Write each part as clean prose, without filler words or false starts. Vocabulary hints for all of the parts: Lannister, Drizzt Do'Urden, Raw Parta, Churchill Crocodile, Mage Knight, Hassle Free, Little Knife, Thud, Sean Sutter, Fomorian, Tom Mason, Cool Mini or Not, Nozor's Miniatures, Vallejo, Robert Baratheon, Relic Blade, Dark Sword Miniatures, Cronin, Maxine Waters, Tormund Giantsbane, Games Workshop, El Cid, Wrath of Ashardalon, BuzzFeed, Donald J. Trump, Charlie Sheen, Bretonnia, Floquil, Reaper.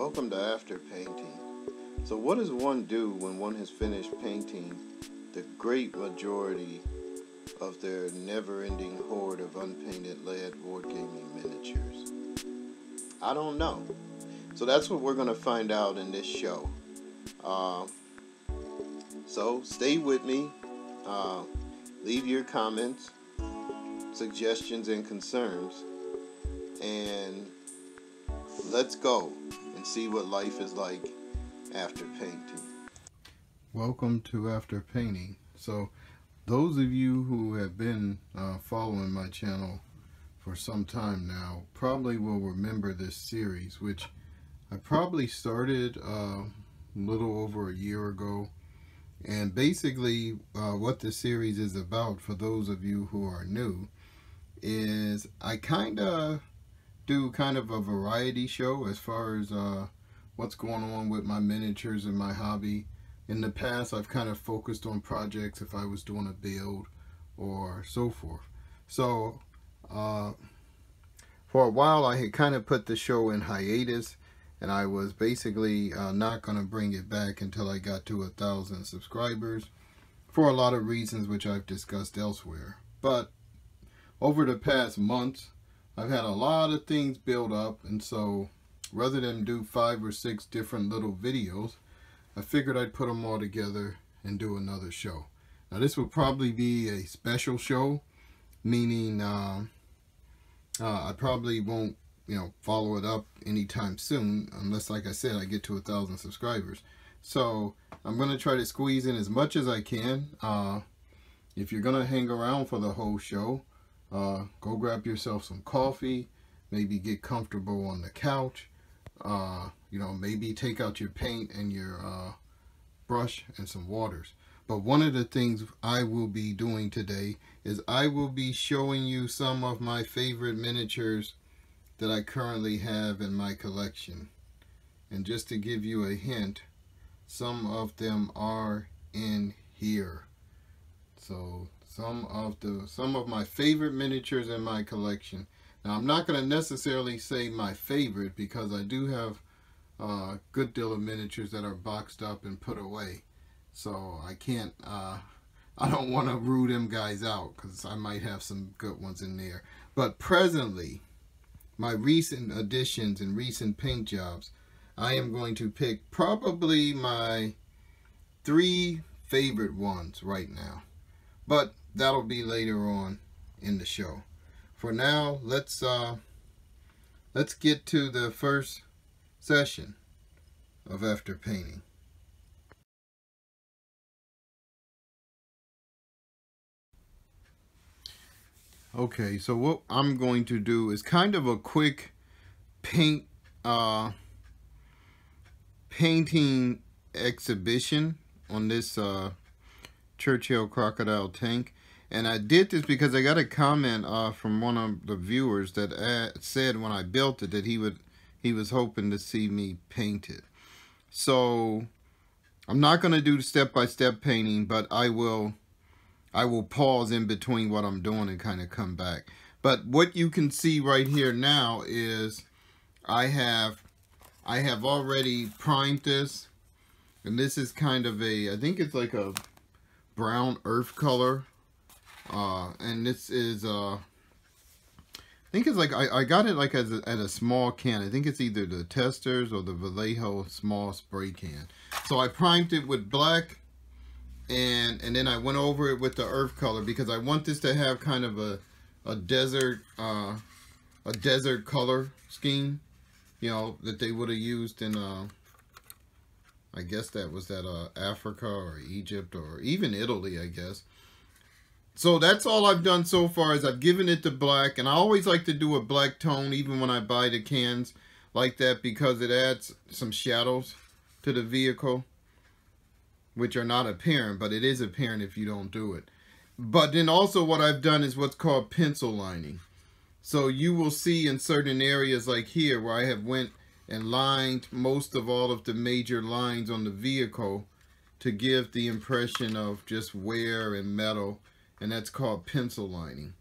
Welcome to After Painting. So what does one do when one has finished painting the great majority of their never-ending horde of unpainted lead board gaming miniatures? I don't know. So that's what we're going to find out in this show. So stay with me. Leave your comments, suggestions, and concerns. And let's go and see what life is like after painting. Welcome to After Painting. So those of you who have been following my channel for some time now probably will remember this series, which I probably started a little over a year ago. And basically what this series is about, for those of you who are new, is I do kind of a variety show as far as what's going on with my miniatures and my hobby. In the past, I've kind of focused on projects if I was doing a build or so forth. So for a while, I had kind of put the show in hiatus, and I was basically not going to bring it back until I got to 1,000 subscribers, for a lot of reasons which I've discussed elsewhere. But over the past months, I've had a lot of things build up, and so rather than do 5 or 6 different little videos, I figured I'd put them all together and do another show. Now this will probably be a special show, meaning I probably won't, you know, follow it up anytime soon, unless, like I said, I get to 1,000 subscribers. So I'm going to try to squeeze in as much as I can. If you're going to hang around for the whole show, go grab yourself some coffee, maybe get comfortable on the couch, you know, maybe take out your paint and your brush and some waters. But one of the things I will be doing today is I will be showing you some of my favorite miniatures that I currently have in my collection. And just to give you a hint, some of them are in here. So some of my favorite miniatures in my collection. Now I'm not going to necessarily say my favorite, because I do have a good deal of miniatures that are boxed up and put away. So I can't, I don't want to rule them guys out, because I might have some good ones in there. But presently, my recent additions and recent paint jobs, I am going to pick probably my 3 favorite ones right now. But that'll be later on in the show. For now, let's get to the first session of After Painting. Okay, so what I'm going to do is kind of a quick painting exhibition on this Churchill Crocodile tank. And I did this because I got a comment from one of the viewers that said when I built it that he was hoping to see me paint it. So I'm not going to do step-by-step painting, but I will pause in between what I'm doing and kind of come back. But what you can see right here now is I have already primed this, and this is kind of a, I think it's like a brown earth color. And this is, I think it's like, I got it like as at a small can. I think it's either the Testers or the Vallejo small spray can. So I primed it with black, and then I went over it with the earth color, because I want this to have kind of a desert color scheme, you know, that they would have used in, I guess that was that Africa or Egypt or even Italy, I guess. So that's all I've done so far, is I've given it the black. And I always like to do a black tone even when I buy the cans like that, because it adds some shadows to the vehicle, which are not apparent, but it is apparent if you don't do it. But then also what I've done is what's called pencil lining. So you will see in certain areas like here where I have went and lined most of all of the major lines on the vehicle to give the impression of just wear and metal. And that's called pencil lining.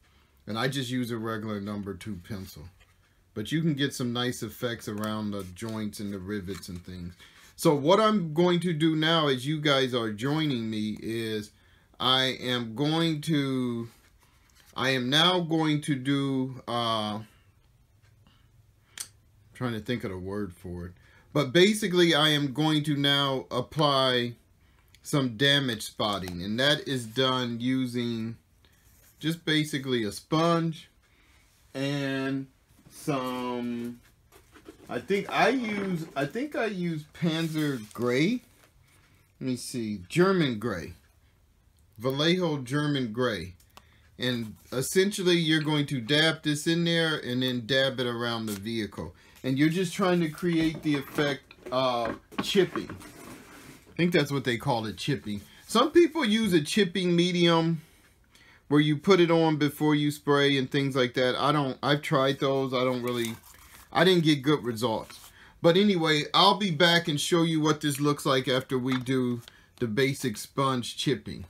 And I just use a regular number 2 pencil. But you can get some nice effects around the joints and the rivets and things. So what I'm going to do now, as you guys are joining me, is I am now going to do, I'm trying to think of the word for it. But basically, I am going to now apply some damage spotting. And that is done using just basically a sponge and some, I think I use Panzer Gray. Let me see, German Gray. Vallejo German Gray. And essentially, you're going to dab this in there and then dab it around the vehicle. And you're just trying to create the effect of chipping. I think that's what they call it, chipping. Some people use a chipping medium where you put it on before you spray and things like that. I've tried those. I didn't get good results. But anyway, I'll be back and show you what this looks like after we do the basic sponge chipping.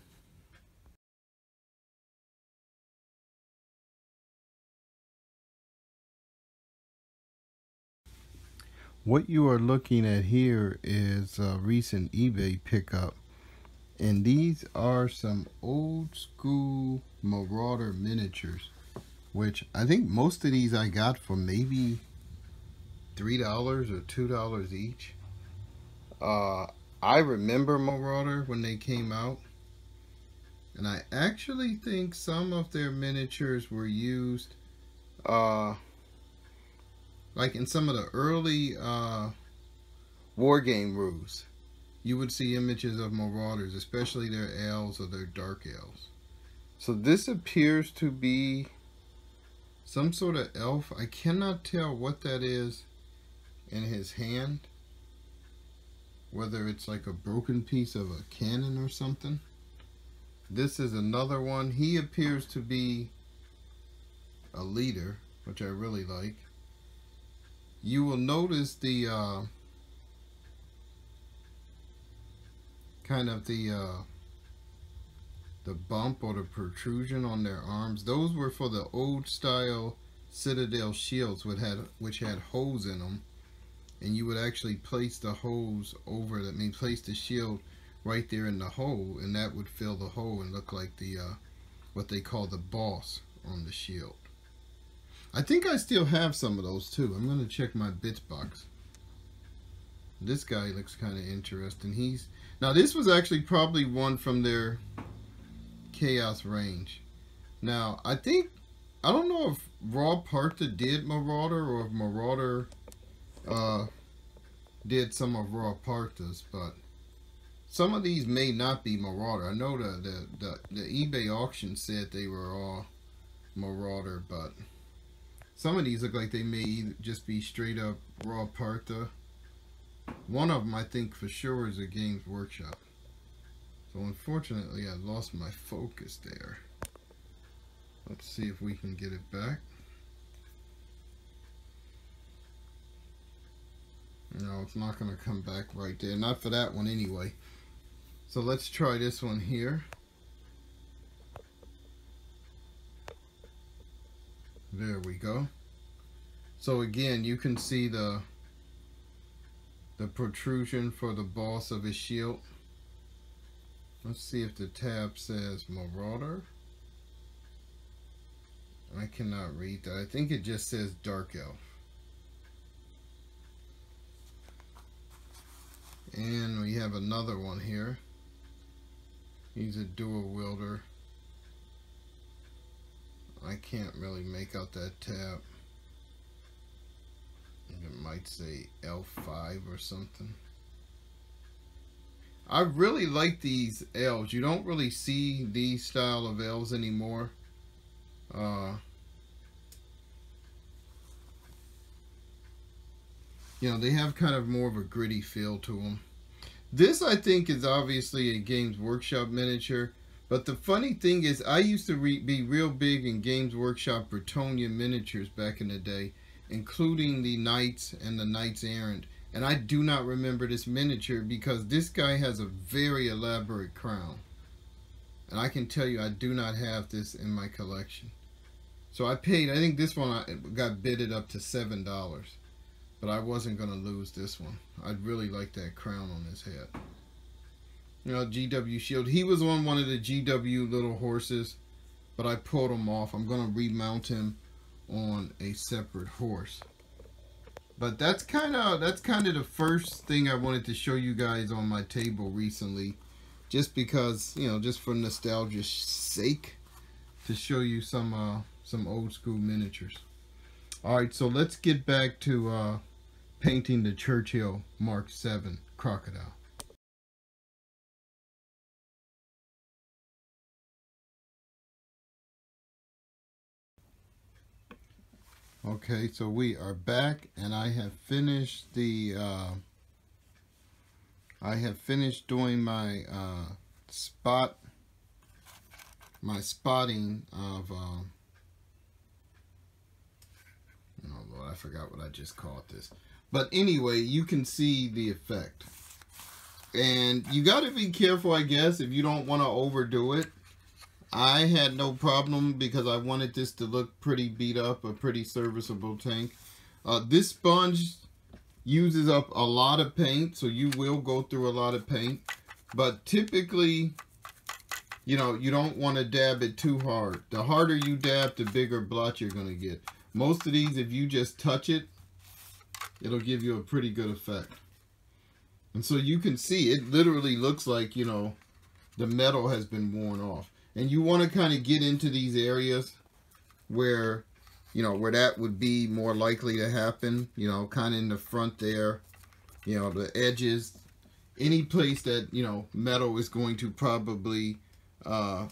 What you are looking at here is a recent eBay pickup, and these are some old school Marauder miniatures, which I think most of these I got for maybe $3 or $2 each. I remember Marauder when they came out, and I actually think some of their miniatures were used like in some of the early war game rules. You would see images of Marauders, especially their elves or their dark elves. So this appears to be some sort of elf. I cannot tell what that is in his hand, whether it's like a broken piece of a cannon or something. This is another one. He appears to be a leader, which I really like. You will notice the kind of the bump or the protrusion on their arms. Those were for the old style Citadel shields, which had holes in them, and you would actually place the holes over. I mean, place the shield right there in the hole, and that would fill the hole and look like the what they call the boss on the shield. I think I still have some of those too. I'm going to check my bits box. This guy looks kind of interesting. Now this was actually probably one from their Chaos range. Now I don't know if Raw Parta did Marauder or if Marauder did some of Raw Parta's, but some of these may not be Marauder. I know the eBay auction said they were all Marauder, but some of these look like they may just be straight up Raw Parta. One of them I think for sure is a Games Workshop. So unfortunately I lost my focus there. Let's see if we can get it back. No, it's not going to come back right there. Not for that one anyway. So let's try this one here. There we go. So again, you can see the protrusion for the boss of his shield. Let's see if the tab says Marauder. I cannot read that. I think it just says Dark Elf. And we have another one here. He's a dual wielder. I can't really make out that tab. It might say L5 or something. I really like these elves. You don't really see these style of elves anymore. You know, they have kind of more of a gritty feel to them. This, I think, is obviously a Games Workshop miniature. But the funny thing is, I used to be real big in Games Workshop Bretonnia miniatures back in the day, including the Knights and the Knights Errant. And I do not remember this miniature because this guy has a very elaborate crown. And I can tell you, I do not have this in my collection. So I paid, I think this one I got bidded up to $7, but I wasn't going to lose this one. I'd really like that crown on his head. You know, GW Shield. He was on one of the GW little horses, but I pulled him off. I'm going to remount him on a separate horse. But that's kind of the first thing I wanted to show you guys on my table recently, just because, you know, just for nostalgia's sake, to show you some old school miniatures. All right, so let's get back to painting the Churchill Mark VII Crocodile. Okay, so we are back, and I have finished the doing my spotting of oh Lord, I forgot what I just called this. But anyway, you can see the effect, and you got to be careful, I guess, if you don't want to overdo it. I had no problem because I wanted this to look pretty beat up, a pretty serviceable tank. This sponge uses up a lot of paint, so you will go through a lot of paint. But typically, you know, you don't want to dab it too hard. The harder you dab, the bigger blotch you're going to get. Most of these, if you just touch it, it'll give you a pretty good effect. And so you can see it literally looks like, you know, the metal has been worn off. And you want to kind of get into these areas where, you know, where that would be more likely to happen. You know, kind of in the front there, you know, the edges, any place that, you know, metal is going to probably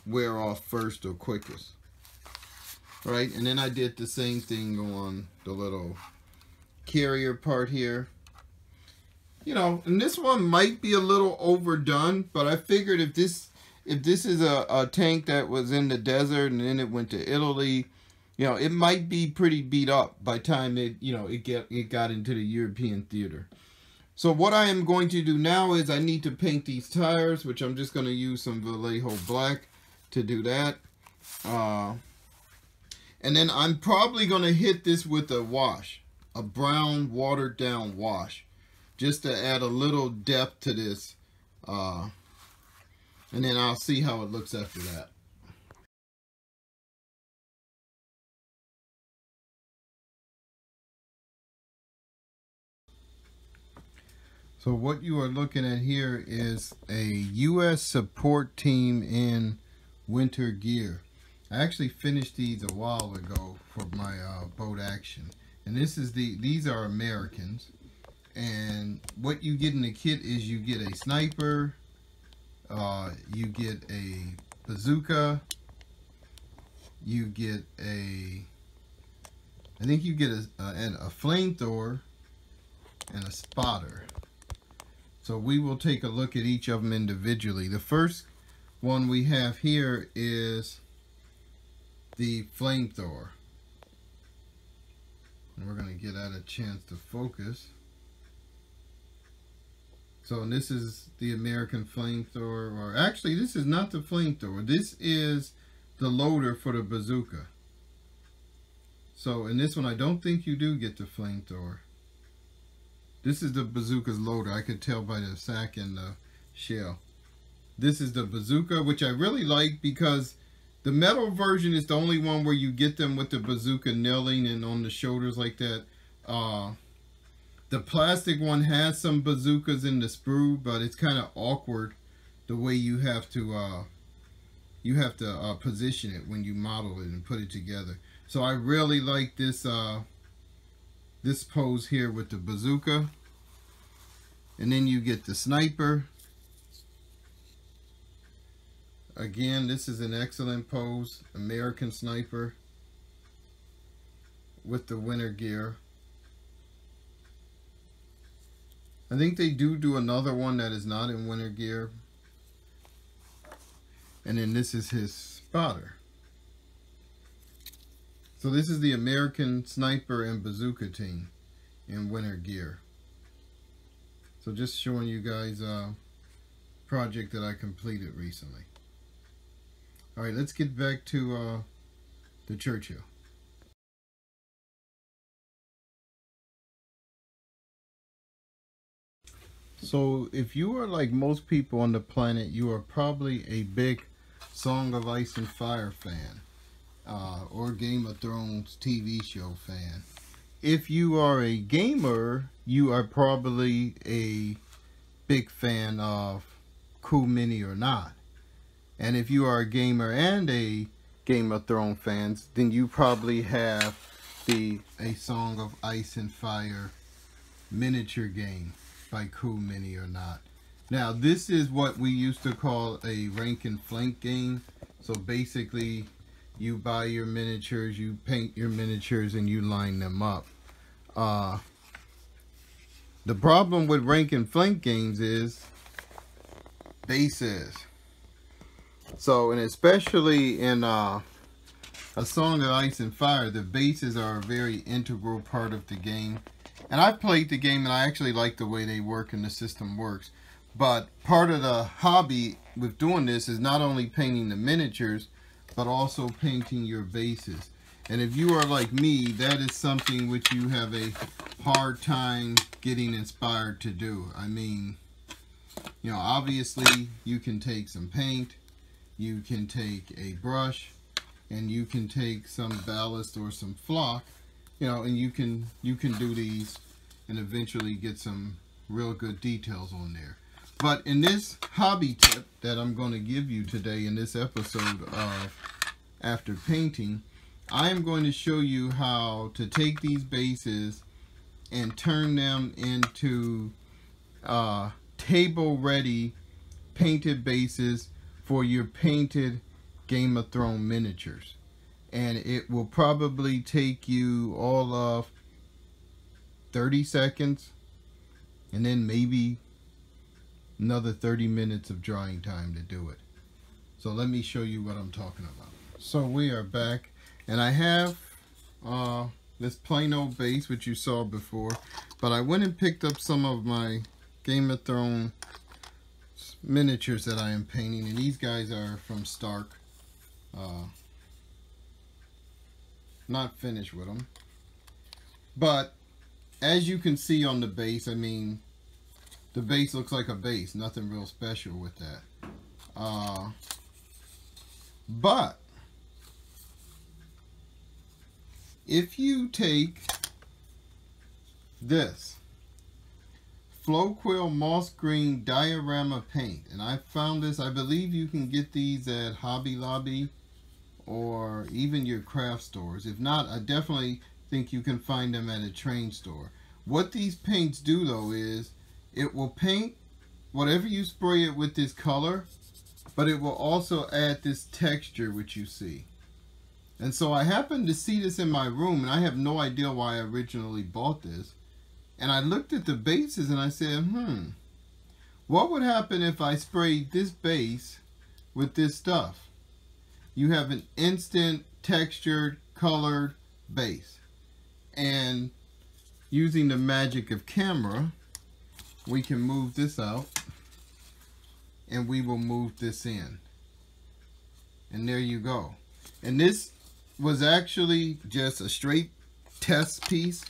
wear off first or quickest. All right, and then I did the same thing on the little carrier part here. You know, and this one might be a little overdone, but I figured if this... if this is a tank that was in the desert and then it went to Italy, you know, it might be pretty beat up by the time it, you know, it got into the European theater. So what I am going to do now is I need to paint these tires, which I'm just going to use some Vallejo black to do that. And then I'm probably going to hit this with a wash, a brown watered down wash, just to add a little depth to this. And then I'll see how it looks after that. So what you are looking at here is a U.S. support team in winter gear. I actually finished these a while ago for my boat action. And this is these are Americans. And what you get in the kit is you get a sniper, you get a bazooka, you get a, I think you get a flamethrower and a spotter. So we will take a look at each of them individually. The first one we have here is the flamethrower, and we're going to get out a chance to focus. So this is the American flamethrower, or actually this is not the flamethrower. This is the loader for the bazooka. So in this one, I don't think you do get the flamethrower. This is the bazooka's loader. I could tell by the sack and the shell. This is the bazooka, which I really like because the metal version is the only one where you get them with the bazooka nailing and on the shoulders like that. The plastic one has some bazookas in the sprue, but it's kind of awkward the way you have to position it when you model it and put it together. So I really like this this pose here with the bazooka, and then you get the sniper. Again, this is an excellent pose, American sniper with the winter gear. I think they do another one that is not in winter gear. And then this is his spotter. So this is the American sniper and bazooka team in winter gear. So just showing you guys a project that I completed recently. All right, let's get back to the Churchill. So if you are like most people on the planet, you are probably a big Song of Ice and Fire fan, or Game of Thrones TV show fan. If you are a gamer, you are probably a big fan of Cool Mini or Not. And if you are a gamer and a Game of Thrones fans, then you probably have a Song of Ice and Fire miniature game by Cool Mini or Not. Now, this is what we used to call a rank and flank game. So basically, you buy your miniatures, you paint your miniatures, and you line them up. The problem with rank and flank games is bases. So, and especially in A Song of Ice and Fire, the bases are a very integral part of the game. And I've played the game and I actually like the way they work and the system works. But part of the hobby with doing this is not only painting the miniatures, but also painting your bases. And if you are like me, that is something which you have a hard time getting inspired to do. I mean, you know, obviously you can take some paint, you can take a brush, and you can take some ballast or some flock, you know, and you can do these and eventually get some real good details on there. But in this hobby tip that I'm going to give you today in this episode of After Painting, I am going to show you how to take these bases and turn them into table ready painted bases for your painted Game of Thrones miniatures. And it will probably take you all of 30 seconds and then maybe another 30 minutes of drawing time to do it. So let me show you what I'm talking about. So we are back, and I have this plain old base which you saw before, but I went and picked up some of my Game of Thrones miniatures that I am painting, and these guys are from Stark. Not finished with them, but as you can see on the base, I mean, the base looks like a base, nothing real special with that, but if you take this Floquil moss green diorama paint, and I found this, I believe you can get these at Hobby Lobby or even your craft stores. If not, I definitely think you can find them at a train store. What these paints do though is it will paint whatever you spray it with this color, but it will also add this texture which you see. And so I happened to see this in my room, and I have no idea why I originally bought this. And I looked at the bases and I said, what would happen if I sprayed this base with this stuff? You have an instant textured colored base. And using the magic of camera, we can move this out and we will move this in. And there you go. And this was actually just a straight test piece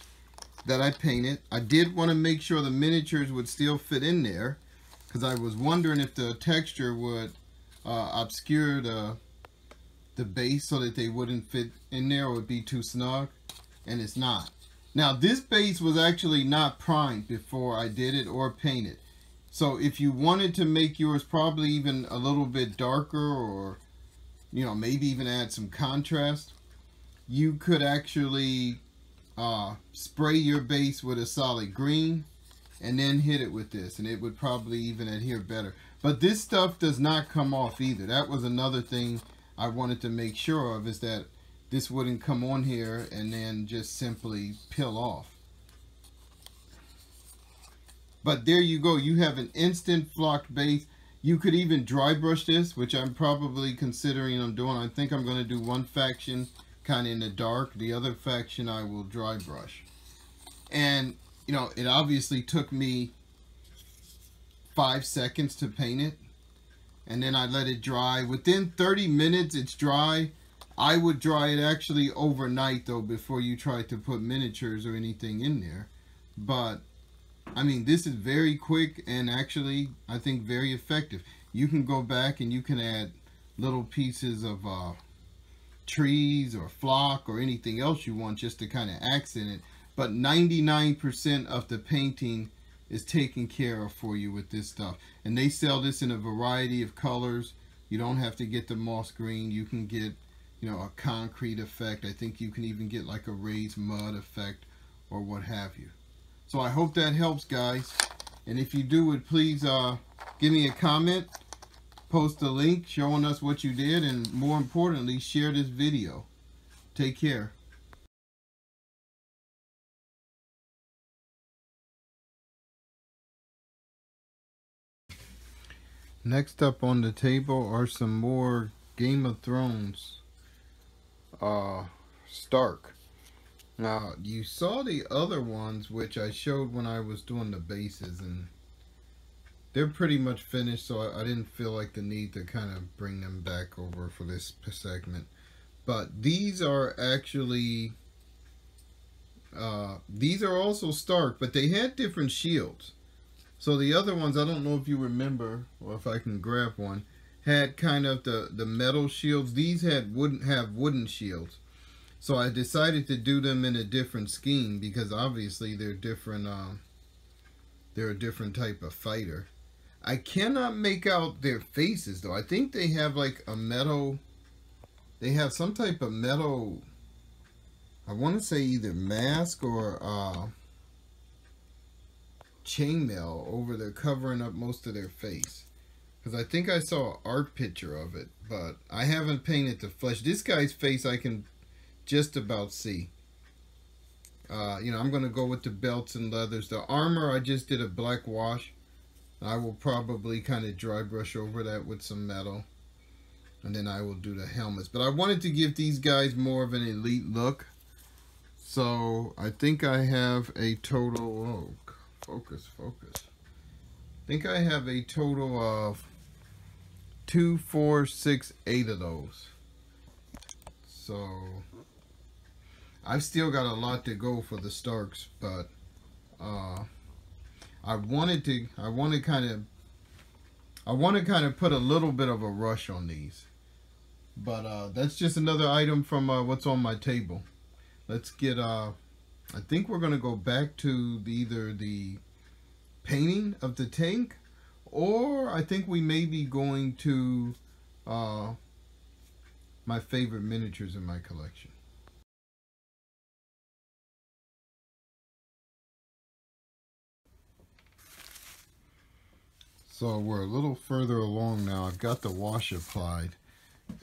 that I painted. I did want to make sure the miniatures would still fit in there, because I was wondering if the texture would obscure the base so that they wouldn't fit in there or would be too snug, and it's not. Now, this base was actually not primed before I did it or painted. So if you wanted to make yours probably even a little bit darker, or, you know, maybe even add some contrast, you could actually spray your base with a solid green and then hit it with this, and it would probably even adhere better. But this stuff does not come off either. That was another thing I wanted to make sure of, is that this wouldn't come on here and then just simply peel off. But there you go, you have an instant flocked base. You could even dry brush this, which I'm probably considering I'm doing. I think I'm going to do one faction kind of in the dark, the other faction I will dry brush. And you know, it obviously took me 5 seconds to paint it, and then I let it dry. Within 30 minutes it's dry. I would dry it actually overnight though before you try to put miniatures or anything in there. But I mean, this is very quick and actually, I think, very effective. You can go back and you can add little pieces of trees or flock or anything else you want just to kind of accent it. But 99% of the painting is taken care of for you with this stuff. And they sell this in a variety of colors. You don't have to get the moss green. You can get, you know, a concrete effect. I think you can even get like a raised mud effect or what have you. So I hope that helps, guys. And if you do, would please give me a comment, post a link showing us what you did, and more importantly, share this video. Take care. Next up on the table are some more Game of Thrones Stark. Now, you saw the other ones, which I showed when I was doing the bases, and they're pretty much finished, so I didn't feel like the need to kind of bring them back over for this segment. But these are actually, these are also Stark, but they had different shields. So the other ones, I don't know if you remember, or if I can grab one, had kind of the metal shields. These had wooden shields. So I decided to do them in a different scheme because obviously they're different. They're a different type of fighter. I cannot make out their faces though. I think they have like a metal. They have some type of metal. I want to say either mask or chainmail over there covering up most of their face. Because I think I saw an art picture of it, but I haven't painted the flesh. This guy's face I can just about see. You know, I'm going to go with the belts and leathers. The armor, I just did a black wash. I will probably kind of dry brush over that with some metal. And then I will do the helmets. But I wanted to give these guys more of an elite look. So, I think I have a total... Oh, focus, focus. I think I have a total of 2, 4, 6, 8 of those. So... I've still got a lot to go for the Starks, but I want to kind of put a little bit of a rush on these. But that's just another item from what's on my table. Let's get I think we're going to go back to either the painting of the tank, or I think we may be going to my favorite miniatures in my collection. So we're a little further along now. I've got the wash applied.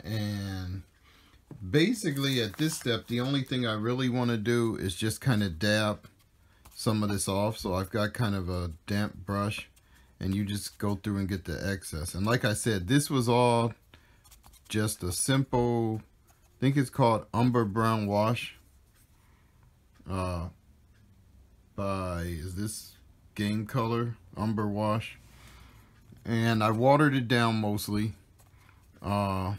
And basically at this step, the only thing I really want to do is just kind of dab some of this off. So I've got kind of a damp brush. And you just go through and get the excess. And like I said, this was all just a simple, I think it's called Umber Brown Wash. Is this Game Color? Umber Wash. And I watered it down mostly. And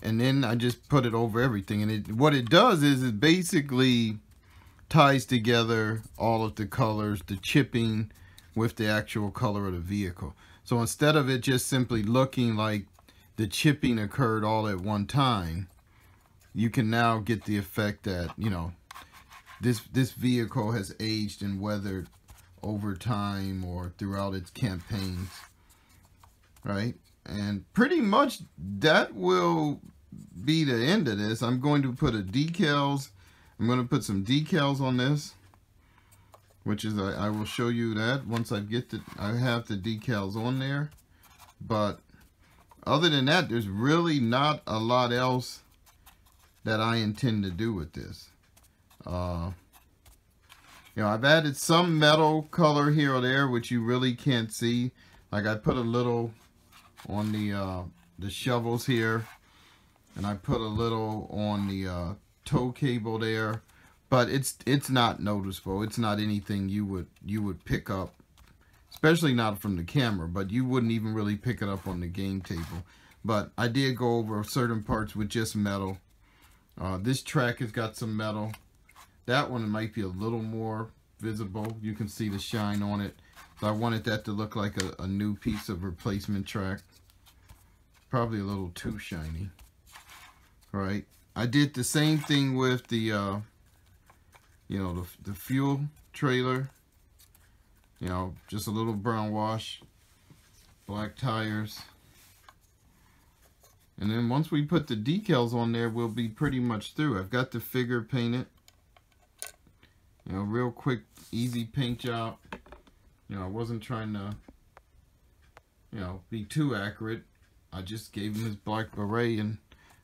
then I just put it over everything. And what it does is it basically ties together all of the colors, the chipping with the actual color of the vehicle. So instead of it just simply looking like the chipping occurred all at one time, you can now get the effect that, you know, this vehicle has aged and weathered over time or throughout its campaigns, right? And pretty much that will be the end of this. I'm going to put I'm going to put some decals on this, which is I will show you that once I have the decals on there. But other than that, there's really not a lot else that I intend to do with this. You know, I've added some metal color here or there, which you really can't see. Like I put a little on the shovels here, and I put a little on the tow cable there, but it's not noticeable. It's not anything you would pick up, especially not from the camera. But you wouldn't even really pick it up on the game table. But I did go over certain parts with just metal. This track has got some metal. That one might be a little more visible. You can see the shine on it. So I wanted that to look like a new piece of replacement track. Probably a little too shiny. All right. I did the same thing with the, the fuel trailer. You know, just a little brown wash, black tires. And then once we put the decals on there, we'll be pretty much through. I've got the figure painted. You know, real quick, easy paint job. You know, I wasn't trying to, you know, be too accurate. I just gave him his black beret and,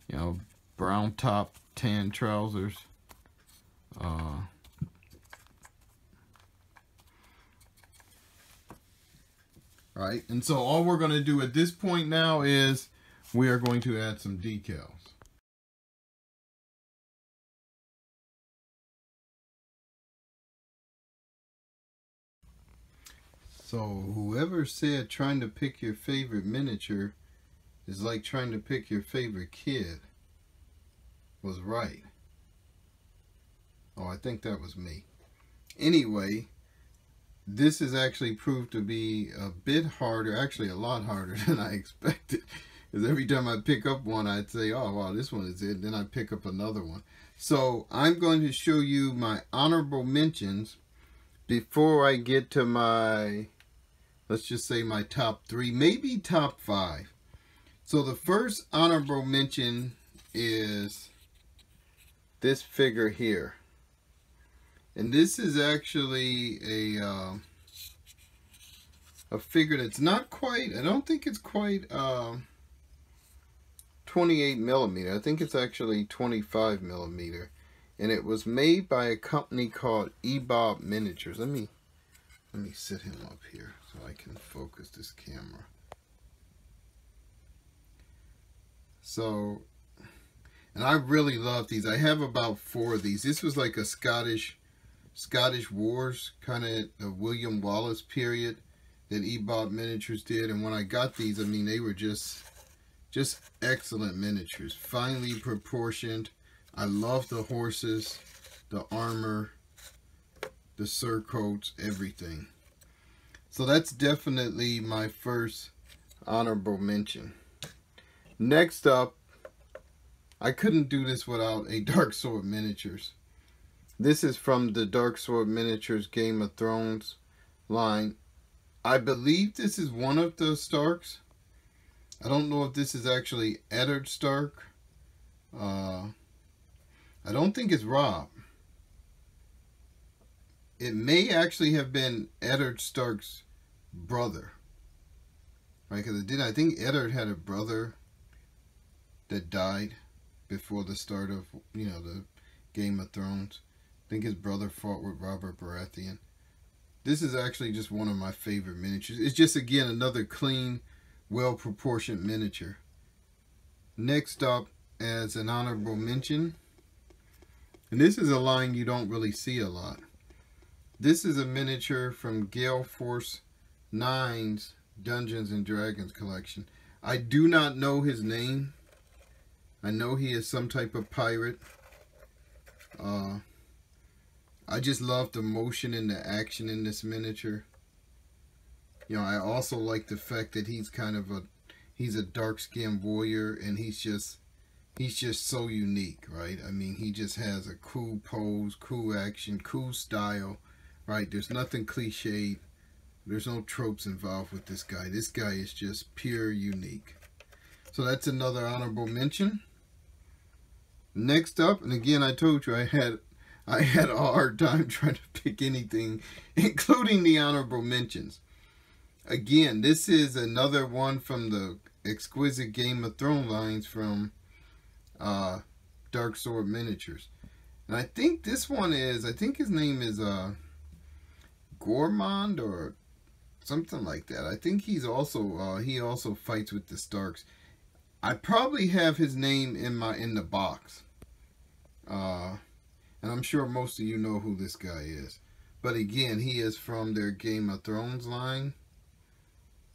you know, brown top, tan trousers. Alright, and so all we're going to do at this point now is we are going to add some decals. So whoever said trying to pick your favorite miniature is like trying to pick your favorite kid was right. Oh, I think that was me. Anyway, this has actually proved to be a bit harder, actually a lot harder than I expected. Because every time I pick up one, I'd say, oh, wow, this one is it. Then I pick up another one. So I'm going to show you my honorable mentions before I get to my, let's just say my top three, maybe top five. So the first honorable mention is this figure here. And this is actually a figure that's not quite, I don't think it's quite 28 millimeter. I think it's actually 25 millimeter. And it was made by a company called EBOB Miniatures. Let me sit him up here so I can focus this camera. So, and I really love these. I have about four of these. This was like a Scottish Wars, kind of a William Wallace period that EBOB Miniatures did. And when I got these, I mean, they were just excellent miniatures. Finely proportioned. I love the horses, the armor, the surcoats, everything. So that's definitely my first honorable mention. Next up, I couldn't do this without a Dark Sword Miniatures. This is from the Dark Sword Miniatures Game of Thrones line. I believe this is one of the Starks. I don't know if this is actually Eddard Stark. I don't think it's Robb. It may actually have been Eddard Stark's brother. Right, because I think Eddard had a brother that died before the start of, you know, the Game of Thrones. I think his brother fought with Robert Baratheon. This is actually just one of my favorite miniatures. It's just, again, another clean, well-proportioned miniature. Next up, as an honorable mention, and this is a line you don't really see a lot. This is a miniature from Gale Force 9's Dungeons and Dragons collection. I do not know his name. I know he is some type of pirate. I just love the motion and the action in this miniature. You know, I also like the fact that he's kind of a dark-skinned warrior, and he's just so unique, right? I mean, he just has a cool pose, cool action, cool style, right? There's nothing cliched. There's no tropes involved with this guy. This guy is just pure unique. So that's another honorable mention. Next up, and again, I told you I had a hard time trying to pick anything, including the honorable mentions. Again, this is another one from the exquisite Game of Thrones lines from Dark Sword Miniatures. And I think this one is, I think his name is Gormond or something like that. I think he's also, he also fights with the Starks. I probably have his name in the box. And I'm sure most of you know who this guy is. But again, he is from their Game of Thrones line.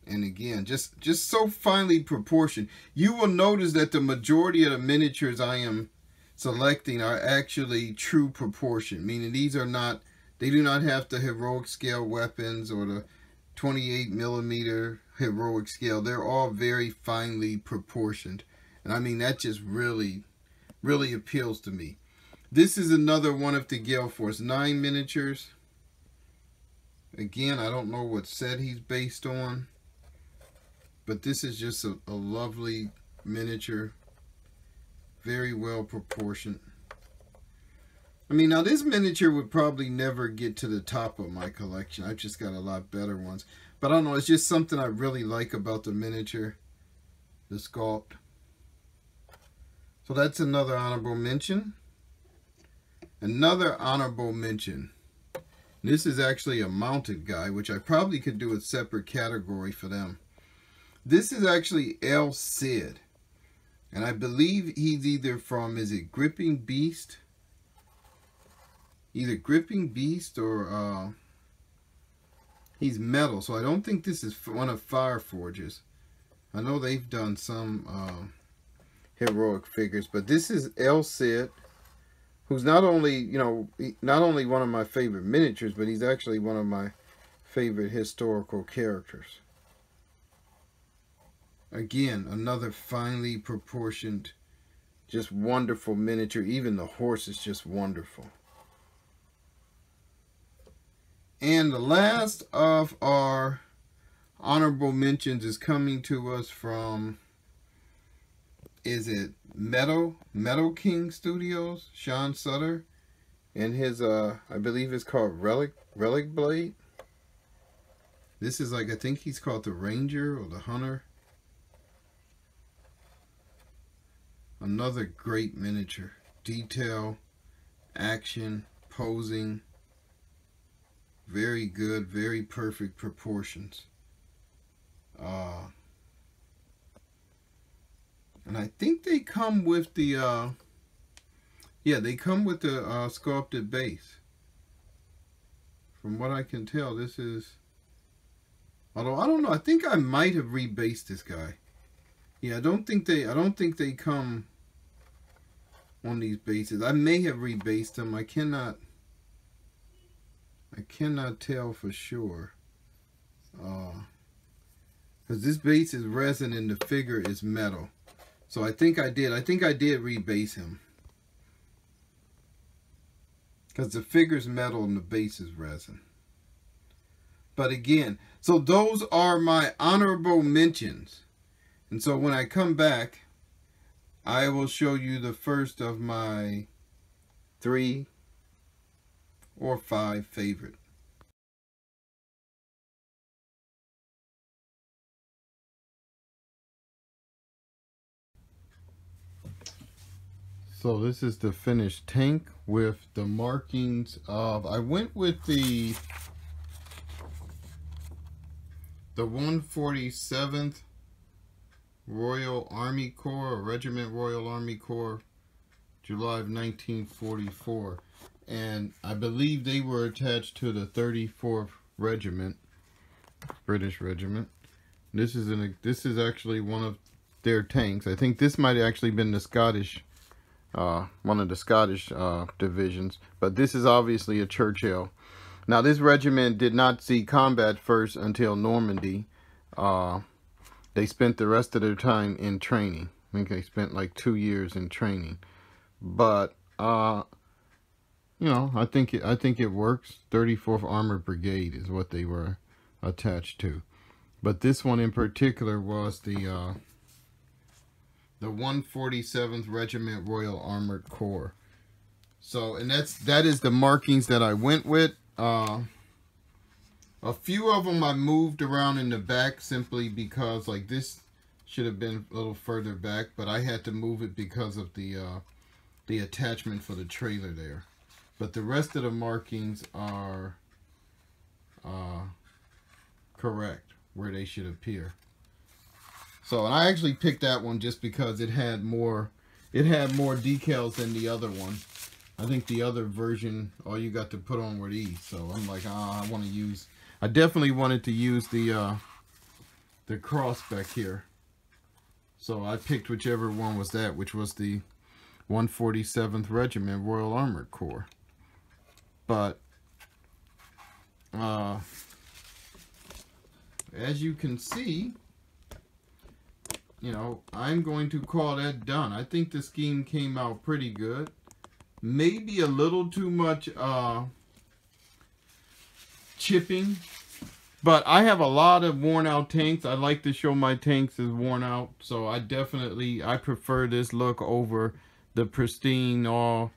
And again, just so finely proportioned. You will notice that the majority of the miniatures I am selecting are actually true proportion. Meaning these are not They do not have the heroic scale weapons or the 28mm heroic scale. They're all very finely proportioned. And I mean, that just really, really appeals to me. This is another one of the Gale Force 9 miniatures. Again, I don't know what set he's based on, but this is just a lovely miniature. Very well proportioned. I mean, now this miniature would probably never get to the top of my collection. I've just got a lot better ones. But I don't know, it's just something I really like about the miniature, the sculpt. So that's another honorable mention. Another honorable mention. This is actually a mounted guy, which I probably could do a separate category for them. This is actually El Cid. And I believe he's either from, is it Gripping Beast? Either Gripping Beast or he's metal. So I don't think this is one of Fireforge's. I know they've done some heroic figures, but this is El Cid, who's not only, you know, one of my favorite miniatures, but he's actually one of my favorite historical characters. Again, another finely proportioned, just wonderful miniature. Even the horse is just wonderful. And the last of our honorable mentions is coming to us from, is it Metal King Studios, Sean Sutter, and his I believe it's called Relic Blade. This is like, I think he's called the Ranger or the Hunter. Another great miniature. Detail, action, posing, very good, very perfect proportions. And I think they come with the, yeah, they come with the sculpted base. From what I can tell, this is, although I don't know, I think I might have rebased this guy. Yeah, I don't think they come on these bases. I may have rebased them. I cannot tell for sure. Because this base is resin and the figure is metal. So I think I did rebase him. Because the figure's metal and the base is resin. But again, so those are my honorable mentions. And so when I come back, I will show you the first of my 3 or 5 favorite. So this is the finished tank with the markings of, I went with the 147th Royal Army Corps, or Regiment Royal Army Corps, July of 1944. And I believe they were attached to the 34th Regiment, British Regiment. This is actually one of their tanks. I think this might have actually been the Scottish, one of the Scottish divisions, but this is obviously a Churchill. Now this regiment did not see combat first until Normandy. They spent the rest of their time in training. I think they spent like 2 years in training, but you know, I think it works. 34th Armored Brigade is what they were attached to, but this one in particular was the 147th Regiment Royal Armored Corps. So, and that is the markings that I went with. A few of them I moved around in the back simply because, like, this should have been a little further back, but I had to move it because of the attachment for the trailer there. But the rest of the markings are correct where they should appear. So, and I actually picked that one just because it had more decals than the other one. I think the other version, all you got to put on were these. So I'm like, I want to use, I definitely wanted to use the cross back here. So I picked whichever one was that, which was the 147th Regiment Royal Armored Corps. But As you can see, you know, I'm going to call that done. I think the scheme came out pretty good. Maybe a little too much chipping, but I have a lot of worn out tanks. I like to show my tanks as worn out, so I definitely, I prefer this look over the pristine, all,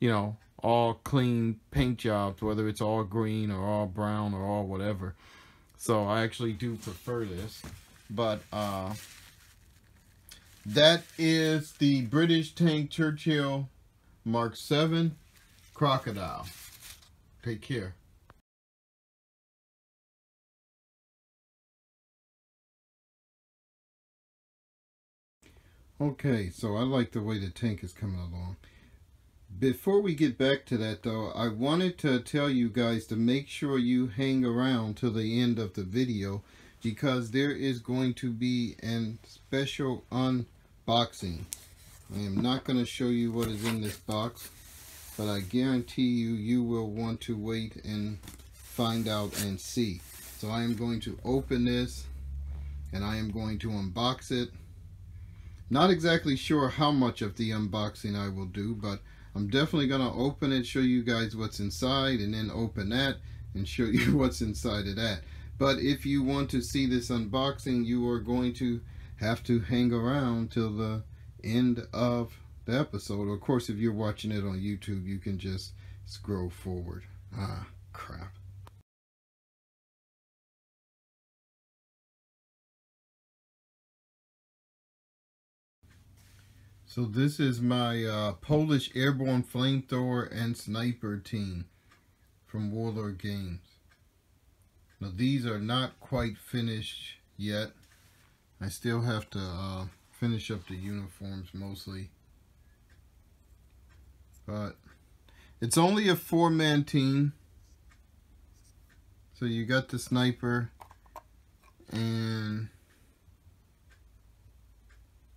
you know, all clean paint jobs, whether it's all green or all brown or all whatever. So I actually do prefer this, but that is the British tank Churchill Mark 7 Crocodile. Take care. Okay, so I like the way the tank is coming along. Before we get back to that though, I wanted to tell you guys to make sure you hang around till the end of the video, because there is going to be a special unboxing. I am not going to show you what is in this box, but I guarantee you, you will want to wait and find out and see. So I am going to open this and I am going to unbox it. Not exactly sure how much of the unboxing I will do, but I'm definitely going to open it, show you guys what's inside, and then open that and show you what's inside of that. But if you want to see this unboxing, you are going to have to hang around till the end of the episode. Of course, if you're watching it on YouTube, you can just scroll forward. Ah, crap. So this is my Polish Airborne Flamethrower and Sniper team from Warlord Games. Now these are not quite finished yet. I still have to finish up the uniforms mostly. But it's only a 4-man team. So you got the sniper and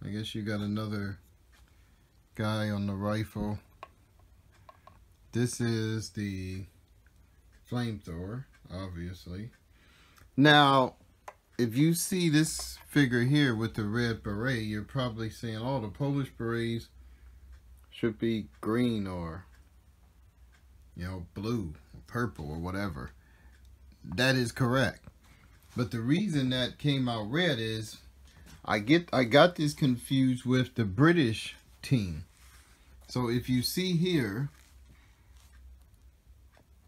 I guess you got another guy on the rifle. This is the flamethrower, obviously. Now if you see this figure here with the red beret, you're probably saying, oh, the Polish berets should be green or, you know, blue or purple or whatever. That is correct, but the reason that came out red is I got this confused with the British team. So if you see here,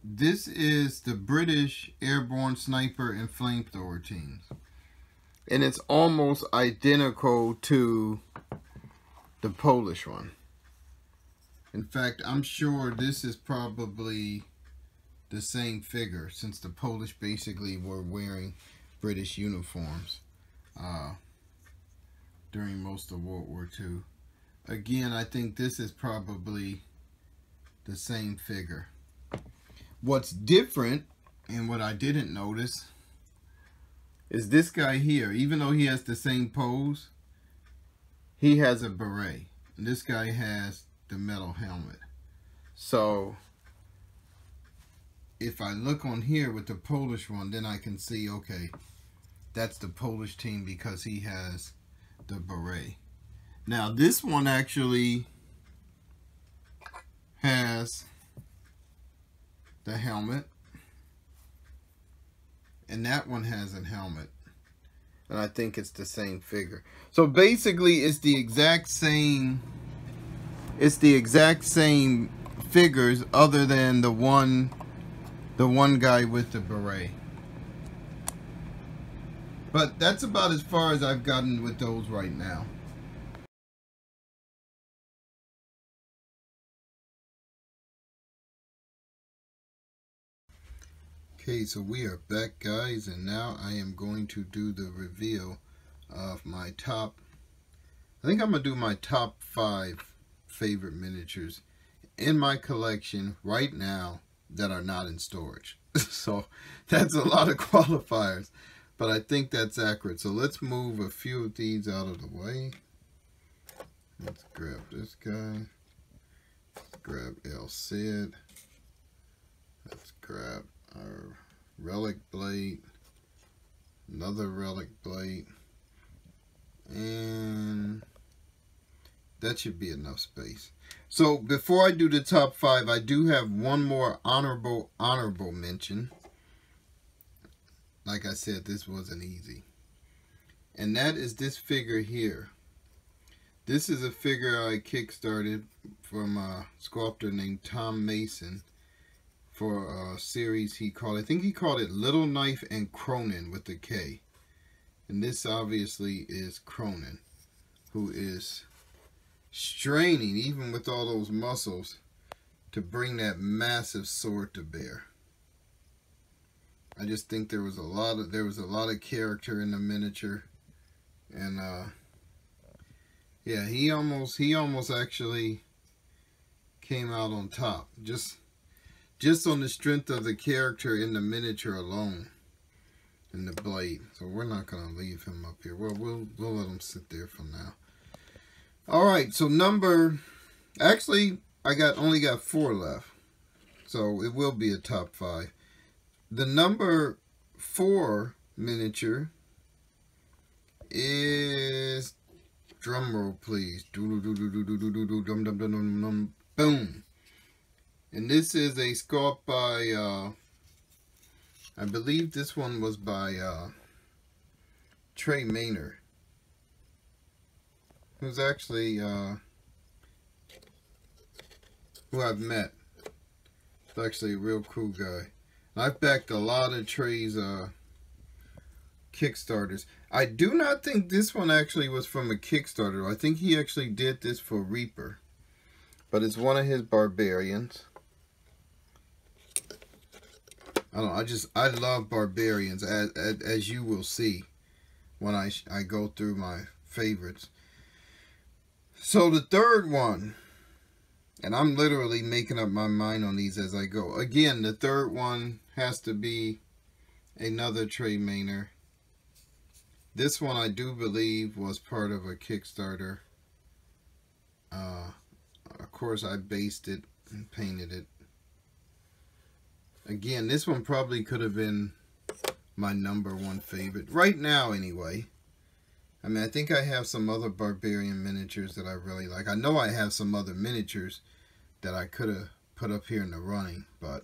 this is the British Airborne Sniper and Flamethrower teams, and it's almost identical to the Polish one. In fact, I'm sure this is probably the same figure, since the Polish basically were wearing British uniforms during most of World War II. Again, I think this is probably the same figure. What's different, and what I didn't notice, is this guy here. Even though he has the same pose, he has a beret. And this guy has the metal helmet. So, if I look on here with the Polish one, then I can see, okay, that's the Polish team because he has the beret. Now this one actually has the helmet, and that one has a helmet, and I think it's the same figure. So basically it's the exact same figures, other than the one guy with the beret. But that's about as far as I've gotten with those right now. Okay, so we are back, guys, and now I am going to do the reveal of my top. I think I'm going to do my top 5 favorite miniatures in my collection right now that are not in storage. So that's a lot of qualifiers, but I think that's accurate. So let's move a few of these out of the way. Let's grab this guy. Let's grab El Cid. Let's grab our Relic Blade, another Relic Blade, and that should be enough space. So before I do the top five, I do have one more honorable mention. Like I said, this wasn't easy. And that is this figure here. This is a figure I kickstarted from a sculptor named Tom Mason for a series he called, I think he called it Little Knife and Cronin with a K. And this obviously is Cronin, who is straining, even with all those muscles, to bring that massive sword to bear. I just think there was a lot of character in the miniature, and yeah, he almost actually came out on top just on the strength of the character in the miniature alone, and the blade. So we're not gonna leave him up here. Well, we'll let him sit there for now. All right, so actually I only got four left, so it will be a top five. The number four miniature is, drum roll please, boom. And this is a sculpt by, I believe this one was by Trey Maynard, who's actually, who I've met. He's actually a real cool guy. I've backed a lot of Trey's Kickstarters. I do not think this one actually was from a Kickstarter. I think he actually did this for Reaper. But it's one of his barbarians. I don't know, I love barbarians, as you will see when I go through my favorites. So the third one, and I'm literally making up my mind on these as I go. Again, the third one has to be another Trey Maynard. This one I do believe was part of a Kickstarter. Of course, I based it and painted it. Again, this one probably could have been my number one favorite. Right now, anyway. I mean, I think I have some other barbarian miniatures that I really like. I know I have some other miniatures that I could have put up here in the running, but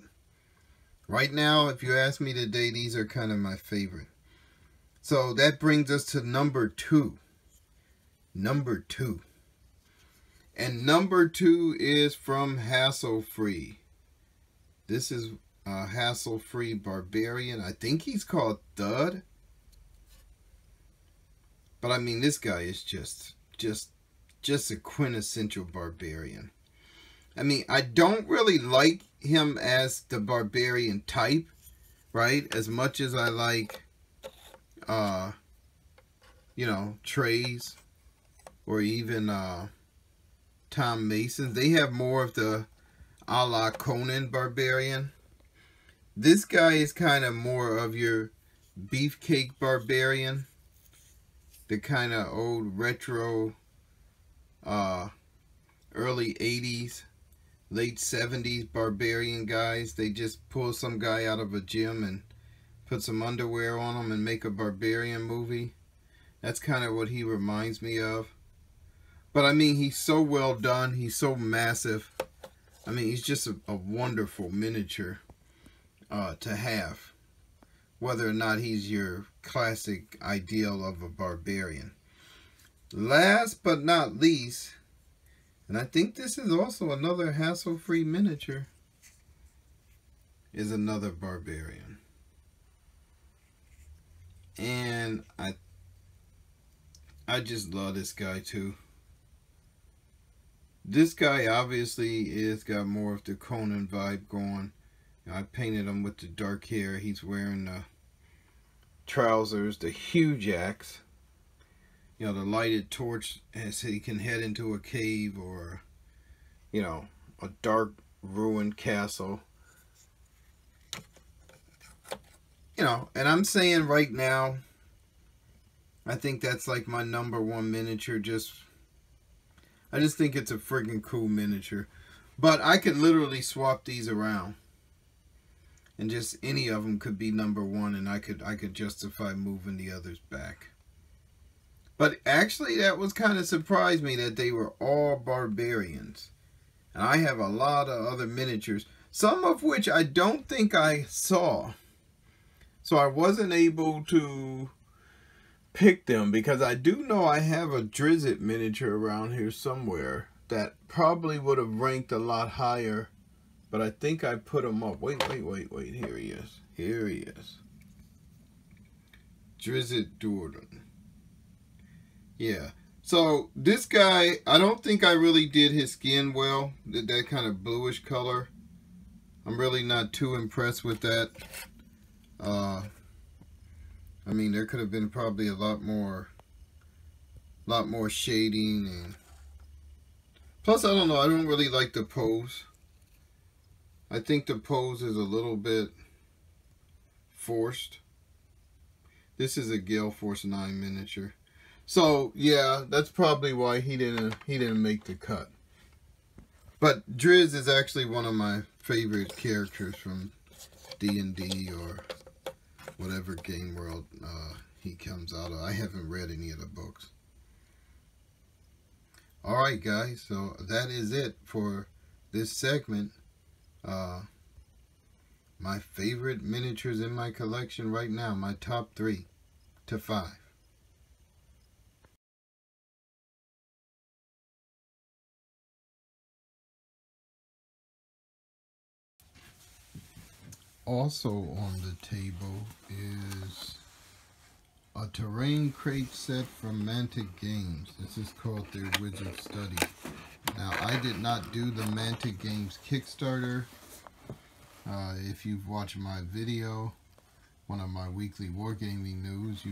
right now, if you ask me today, these are kind of my favorite. So that brings us to number two. Number two. And number two is from Hassle Free. This is a Hassle Free Barbarian. I think he's called Thud. But I mean, this guy is just a quintessential barbarian. I mean, I don't really like him as the barbarian type, right? As much as I like, you know, Trey's or even Tom Mason's. They have more of the a la Conan barbarian. This guy is kind of more of your beefcake barbarian. The kind of old retro, early 80s, late 70s barbarian guys. They just pull some guy out of a gym and put some underwear on him and make a barbarian movie. That's kind of what he reminds me of. But I mean, he's so well done. He's so massive. I mean, he's just a wonderful miniature to have. Whether or not he's your classic ideal of a barbarian. Last but not least, and I think this is also another hassle-free miniature, is another barbarian. And I just love this guy too. This guy obviously is got more of the Conan vibe going. I painted him with the dark hair. He's wearing the trousers, the huge axe, you know, the lighted torch, as he can head into a cave or, you know, a dark ruined castle, you know. And I'm saying right now, I think that's like my number one miniature. I just think it's a friggin' cool miniature. But I could literally swap these around. and just any of them could be number one, and I could justify moving the others back. But actually, that was kind of surprised me that they were all barbarians. And I have a lot of other miniatures, some of which I don't think I saw. So I wasn't able to pick them, because I do know I have a Drizzt miniature around here somewhere that probably would have ranked a lot higher. But I think I put him up. Wait. Here he is. Here he is. Drizzt Do'Urden. Yeah. So this guy, I don't think I really did his skin well. Did that kind of bluish color. I'm really not too impressed with that. I mean, there could have been probably a lot more shading, and plus, I don't know. I don't really like the pose. I think the pose is a little bit forced. This is a Gale Force 9 miniature. So yeah, that's probably why he didn't make the cut. But Drizzt is actually one of my favorite characters from D&D or whatever game world he comes out of. I haven't read any of the books. Alright guys, so that is it for this segment. My favorite miniatures in my collection right now, my top 3 to 5. Also on the table is a terrain crate set from Mantic Games. This is called their Wizard Study. Now, I did not do the Mantic Games Kickstarter. If you've watched my video, one of my weekly wargaming news,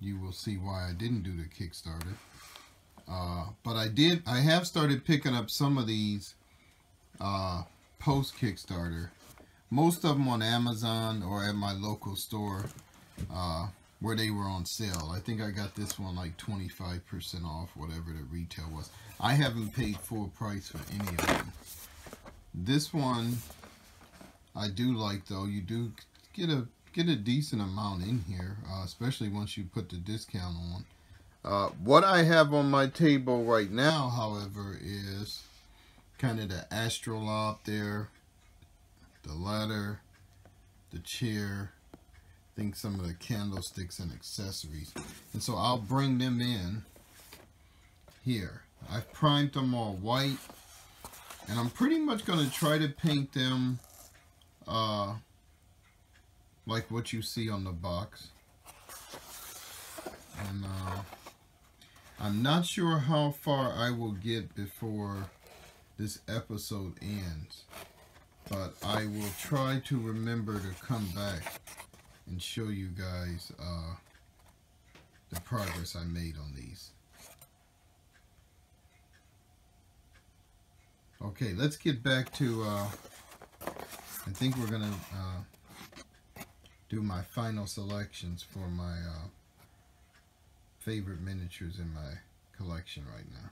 you will see why I didn't do the Kickstarter. But I have started picking up some of these post Kickstarter. Most of them on Amazon or at my local store where they were on sale. I think I got this one like 25% off, whatever the retail was. I haven't paid full price for any of them. This one I do like, though. You do get a decent amount in here, especially once you put the discount on. What I have on my table right now, however, is kind of the astrolabe there, the ladder, the chair, I think some of the candlesticks and accessories. And so I'll bring them in here. I've primed them all white, and I'm pretty much going to try to paint them like what you see on the box. And I'm not sure how far I will get before this episode ends, but I will try to remember to come back and show you guys the progress I made on these. Okay, let's get back to, I think we're gonna do my final selections for my favorite miniatures in my collection right now.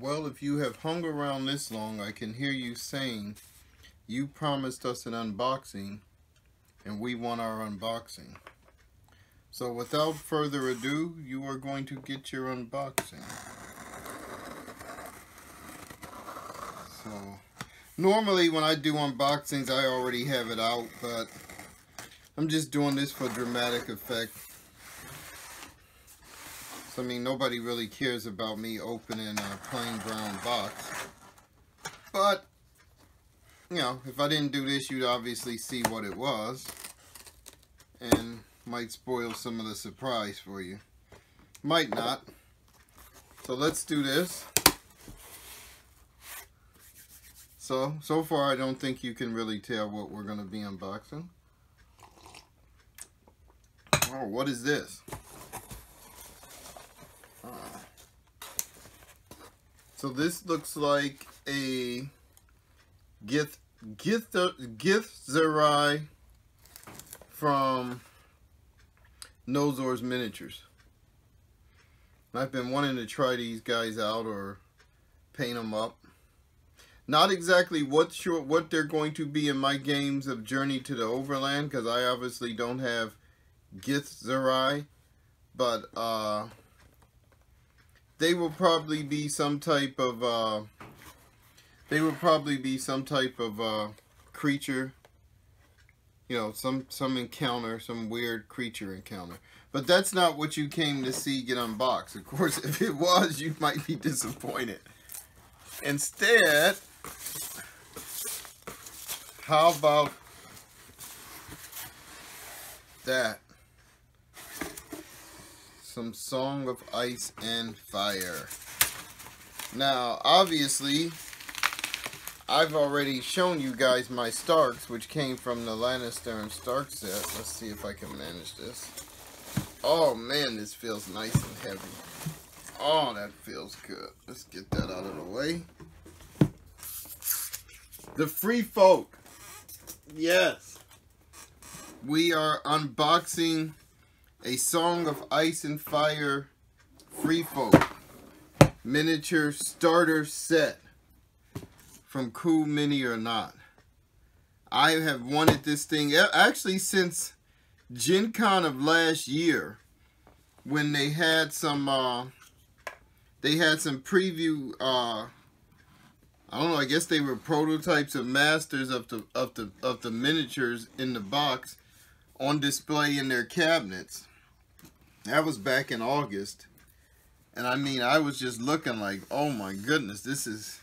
Well, if you have hung around this long, I can hear you saying you promised us an unboxing and we want our unboxing. So without further ado, you are going to get your unboxing. So normally when I do unboxings, I already have it out, but I'm just doing this for dramatic effect. I mean, nobody really cares about me opening a plain brown box. But, you know, if I didn't do this, you'd obviously see what it was. And might spoil some of the surprise for you. Might not. So let's do this. So far, I don't think you can really tell what we're going to be unboxing. Oh, what is this? So this looks like a Githzerai from Nozor's Miniatures. I've been wanting to try these guys out or paint them up. Not exactly what they're going to be in my games of Journey to the Overland, because I obviously don't have Githzerai, but they will probably be some type of creature, you know, some encounter, some weird creature encounter. But that's not what you came to see get unboxed. Of course, if it was, you might be disappointed. Instead, how about that? Some Song of Ice and Fire. Now, obviously, I've already shown you guys my Starks, which came from the Lannister and Stark set. Let's see if I can manage this. Oh man, this feels nice and heavy. Oh, that feels good. Let's get that out of the way. The Free Folk. Yes. We are unboxing a Song of Ice and Fire Free Folk miniature starter set from Cool Mini or Not. I have wanted this thing actually since Gen Con of last year, when they had some preview, I don't know, I guess they were prototypes of masters of the miniatures in the box on display in their cabinets. That was back in August, and I mean, I was just looking like, oh my goodness, this is,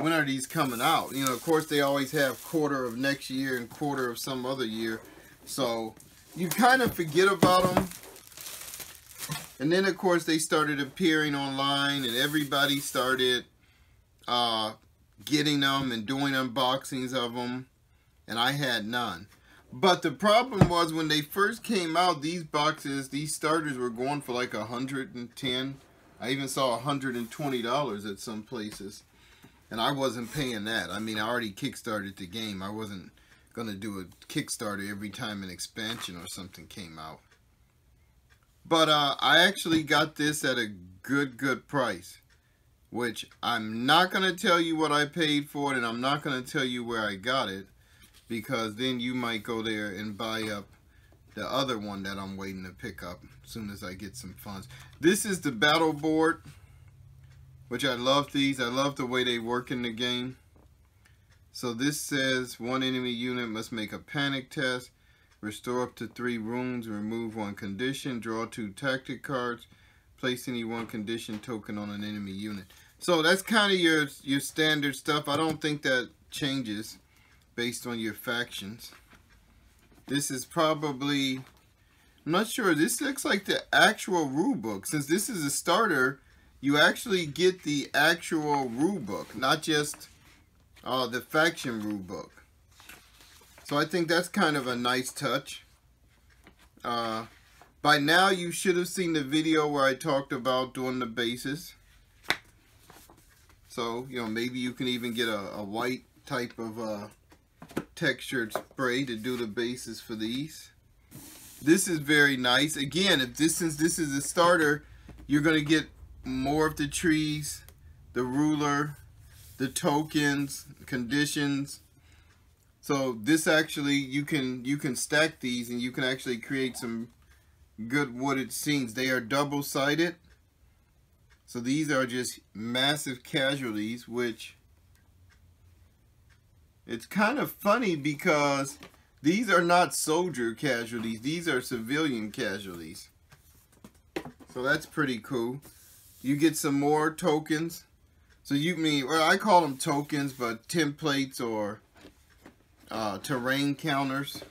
when are these coming out? You know, of course they always have quarter of next year and quarter of some other year, so you kind of forget about them. And then, of course, they started appearing online, and everybody started getting them and doing unboxings of them, and I had none. But the problem was, when they first came out, these boxes, these starters were going for like $110. I even saw $120 at some places, and I wasn't paying that. I mean, I already kickstarted the game. I wasn't going to do a Kickstarter every time an expansion or something came out. But I actually got this at a good price, which I'm not going to tell you what I paid for it, and I'm not going to tell you where I got it, because then you might go there and buy up the other one that I'm waiting to pick up as soon as I get some funds. This is the battle board, which I love these. I love the way they work in the game. So this says one enemy unit must make a panic test. Restore up to 3 runes, remove 1 condition, draw 2 tactic cards, place any 1 condition token on an enemy unit. So that's kind of your standard stuff. I don't think that changes based on your factions. This is probably, I'm not sure, this looks like the actual rule book. Since this is a starter, you actually get the actual rule book, not just the faction rule book. So I think that's kind of a nice touch. By now you should have seen the video where I talked about doing the bases. So, you know, maybe you can even get a white type of textured spray to do the bases for these. This is very nice. Again, if this, since this is a starter, you're going to get more of the trees, the ruler, the tokens, conditions. So this actually, you can stack these and you can actually create some good wooded scenes. They are double-sided. So these are just massive casualties, which it's kind of funny because these are not soldier casualties. These are civilian casualties. So that's pretty cool. You get some more tokens. So you mean, well, I call them tokens, but templates or terrain counters.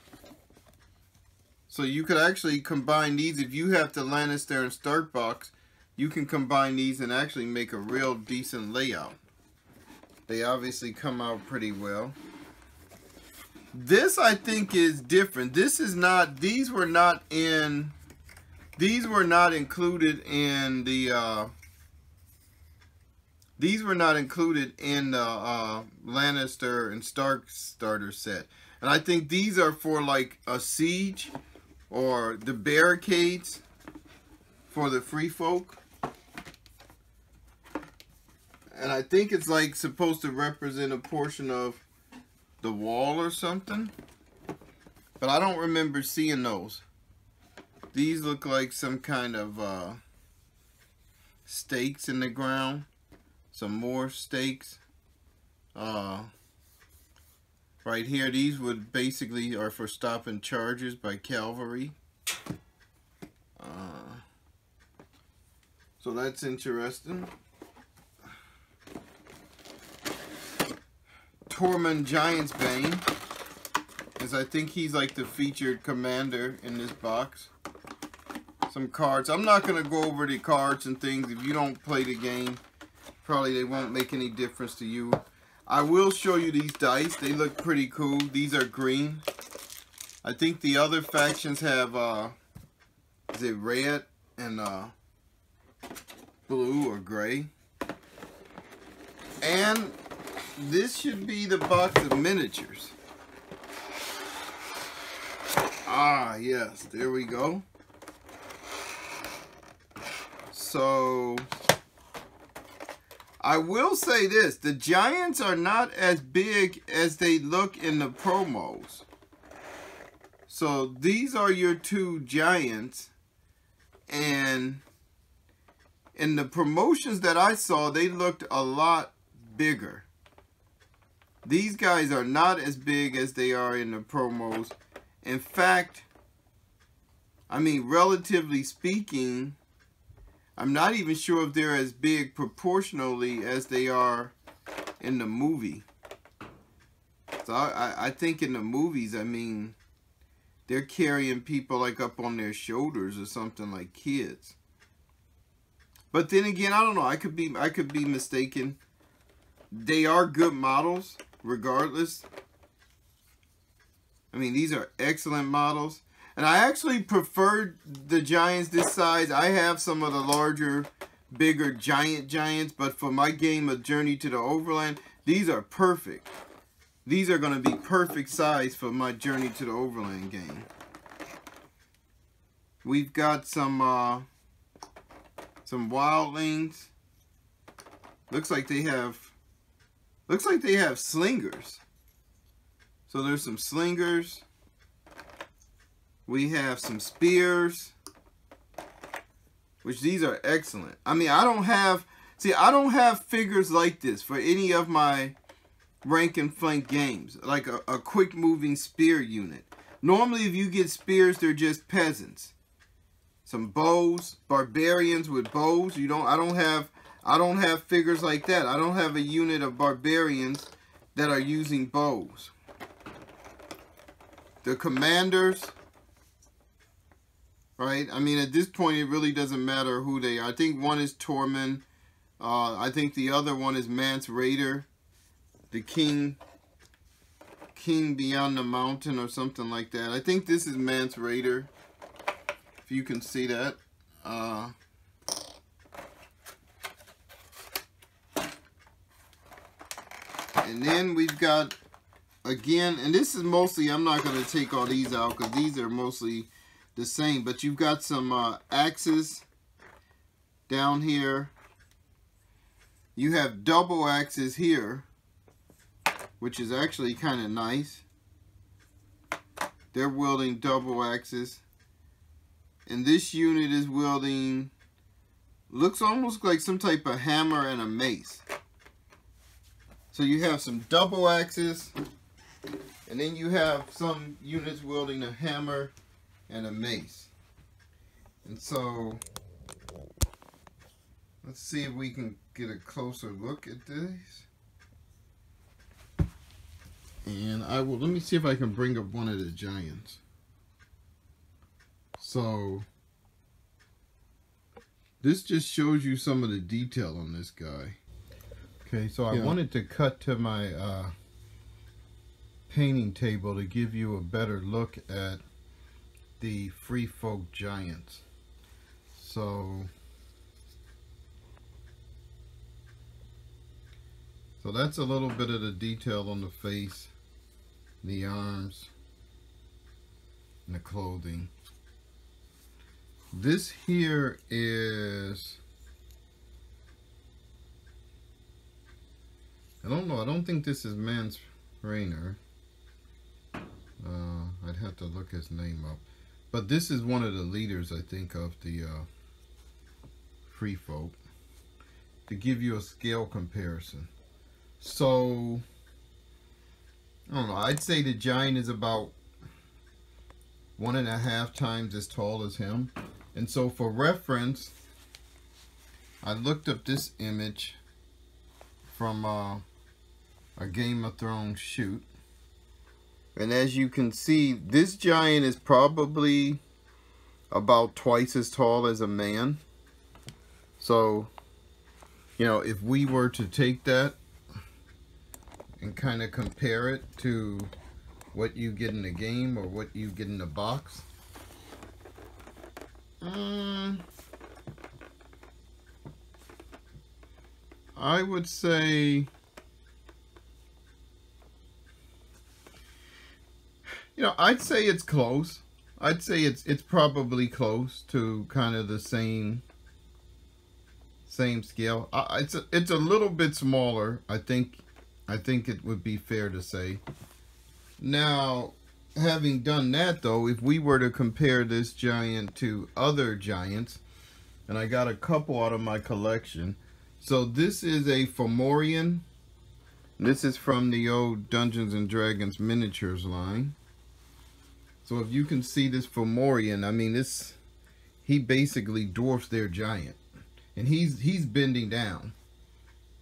So you could actually combine these. If you have the Lannister and Stark box, you can combine these and actually make a real decent layout. They obviously come out pretty well. This I think is different. This is not, these were not included in the Lannister and Stark starter set. And I think these are for like a siege or the barricades for the free folk. And I think it's like supposed to represent a portion of the wall or something. But I don't remember seeing those. These look like some kind of stakes in the ground. Some more stakes. Right here, these would basically are for stopping charges by cavalry. So that's interesting. Tormund Giantsbane, as I think he's like the featured commander in this box. Some cards. I'm not going to go over the cards and things. If you don't play the game, probably they won't make any difference to you. I will show you these dice. They look pretty cool. These are green. I think the other factions have, is it red and blue or gray? And this should be the box of miniatures. Ah, yes. There we go. So, I will say this. The giants are not as big as they look in the promos. So, these are your two giants. And in the promotions that I saw, they looked a lot bigger. These guys are not as big as they are in the promos. In fact, I mean, relatively speaking, I'm not even sure if they're as big proportionally as they are in the movie. So I think in the movies, I mean, they're carrying people like up on their shoulders or something, like kids. But then again, I don't know. I could be mistaken. They are good models. Regardless, I mean, these are excellent models, and I actually preferred the giants this size. I have some of the larger, bigger giants, but for my game of Journey to the Overland, these are perfect. These are going to be perfect size for my Journey to the Overland game. We've got some wildlings. Looks like they have slingers. So there's some slingers. We have some spears, which these are excellent. I mean, I don't have figures like this for any of my rank and flank games, like a quick moving spear unit. Normally, if you get spears, they're just peasants. Some bows, barbarians with bows. I don't have figures like that. I don't have a unit of barbarians that are using bows. The commanders, right? I mean, at this point, it really doesn't matter who they are. I think one is Tormund. I think the other one is Mance Rayder, the king beyond the mountain or something like that. I think this is Mance Rayder, if you can see that. And then we've got, again, and this is mostly, I'm not going to take all these out because these are mostly the same. But you've got some axes down here. You have double axes here, which is actually kind of nice. They're wielding double axes. And this unit is wielding, looks almost like some type of hammer and a mace. So you have some double axes, and then you have some units wielding a hammer and a mace. And so, let's see if we can get a closer look at this. And I will, let me see if I can bring up one of the giants. So, this just shows you some of the detail on this guy. Okay, so I wanted to cut to my painting table to give you a better look at the free folk giants. So that's a little bit of the detail on the face, the arms, and the clothing. This here is, I don't know, I don't think this is Mance Rayder. I'd have to look his name up. But this is one of the leaders, I think, of the Free Folk, to give you a scale comparison. So, I don't know, I'd say the giant is about 1.5 times as tall as him. And so for reference, I looked up this image from a Game of Thrones shoot. And as you can see, this giant is probably about twice as tall as a man. So, you know, if we were to take that and kind of compare it to what you get in the game or what you get in the box, I would say, you know, I'd say it's close. I'd say it's probably close to kind of the same scale. It's a little bit smaller. I think it would be fair to say. Now, having done that though, if we were to compare this giant to other giants, and I got a couple out of my collection. So this is a Fomorian. This is from the old Dungeons and Dragons miniatures line. So if you can see this Fomorian, I mean, this, he basically dwarfs their giant. And he's bending down,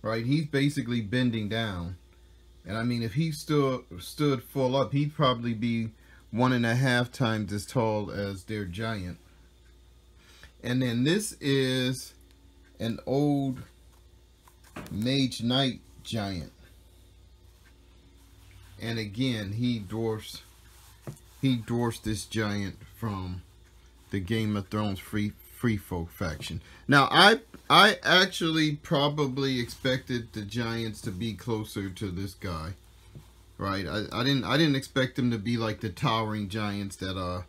right? He's basically bending down. And I mean, if he stood full up, he'd probably be 1.5 times as tall as their giant. And then this is an old Mage Knight giant. And again, he dwarfs this giant from the Game of Thrones free folk faction. Now, I actually probably expected the giants to be closer to this guy, right? I didn't expect them to be like the towering giants that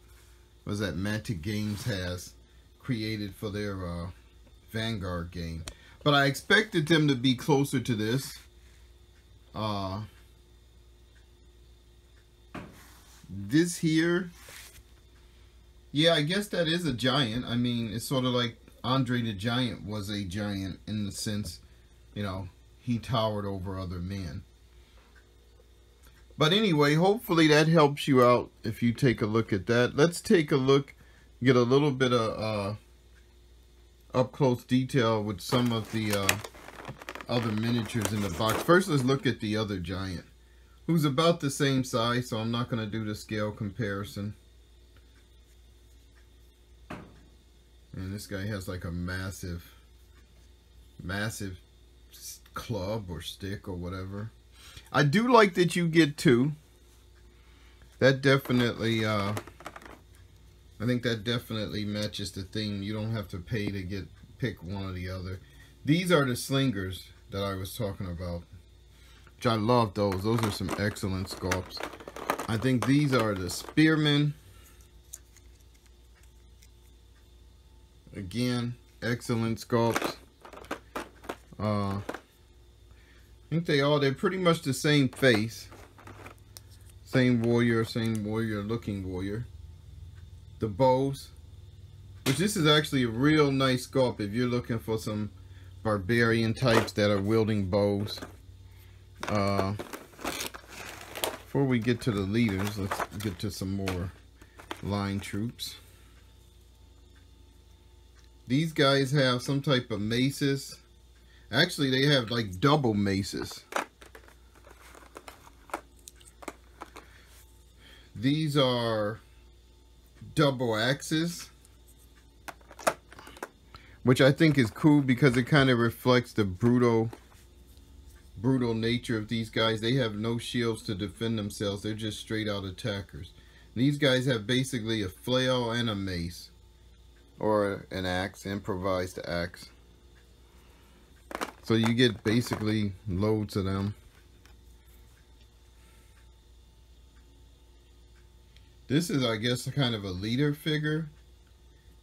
Mantic Games has created for their Vanguard game, but I expected them to be closer to this. This here, yeah, I guess that is a giant. I mean, it's sort of like Andre the Giant was a giant in the sense, you know, he towered over other men. But anyway, hopefully that helps you out if you take a look at that. Let's take a look, get a little bit of up-close detail with some of the other miniatures in the box. First, let's look at the other giant, who's about the same size, so I'm not going to do the scale comparison. And this guy has like a massive club or stick or whatever. I do like that you get two. That definitely, I think that definitely matches the theme. You don't have to pay to pick one or the other. These are the slingers that I was talking about, which I love those. Those are some excellent sculpts. I think these are the spearmen. Again, excellent sculpts. I think they're pretty much the same face. Same warrior looking warrior. The bows, which this is actually a real nice sculpt if you're looking for some barbarian types that are wielding bows. Before we get to the leaders, let's get to some more line troops. These guys have some type of maces. Actually, they have like double maces. These are double axes, which I think is cool because it kind of reflects the brutal nature of these guys. They have no shields to defend themselves. They're just straight out attackers. These guys have basically a flail and a mace, or an axe, improvised axe. So you get basically loads of them. This is, I guess, kind of a leader figure.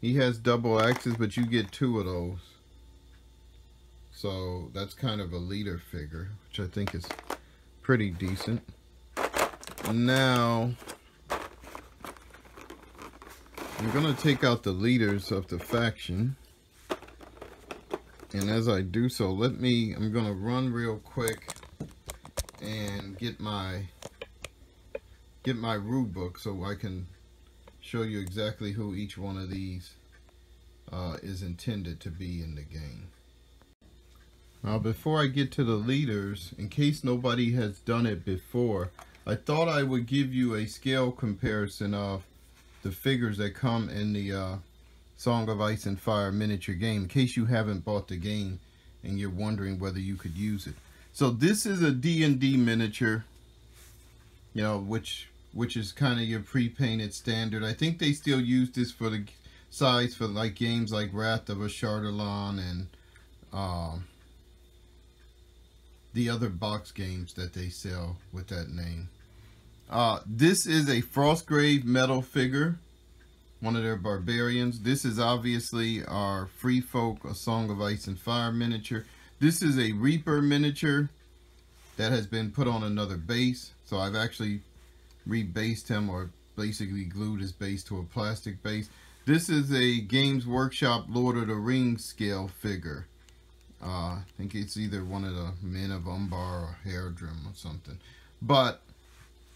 He has double axes, but you get two of those. So that's kind of a leader figure, which I think is pretty decent. Now, I'm going to take out the leaders of the faction. And as I do so, I'm going to run real quick and get my rule book so I can show you exactly who each one of these is intended to be in the game. Now, before I get to the leaders, in case nobody has done it before, I thought I would give you a scale comparison of the figures that come in the Song of Ice and Fire miniature game, in case you haven't bought the game and you're wondering whether you could use it. So this is a D&D miniature, you know, which is kind of your pre-painted standard. I think they still use this for the size for like games like Wrath of Ashardalon and the other box games that they sell with that name. This is a Frostgrave metal figure, one of their barbarians. This is obviously our Free Folk, a Song of Ice and Fire miniature. This is a Reaper miniature that has been put on another base. So I've actually rebased him, or basically glued his base to a plastic base. This is a Games Workshop Lord of the Rings scale figure. I think it's either one of the Men of Umbar or Haerdrim or something. But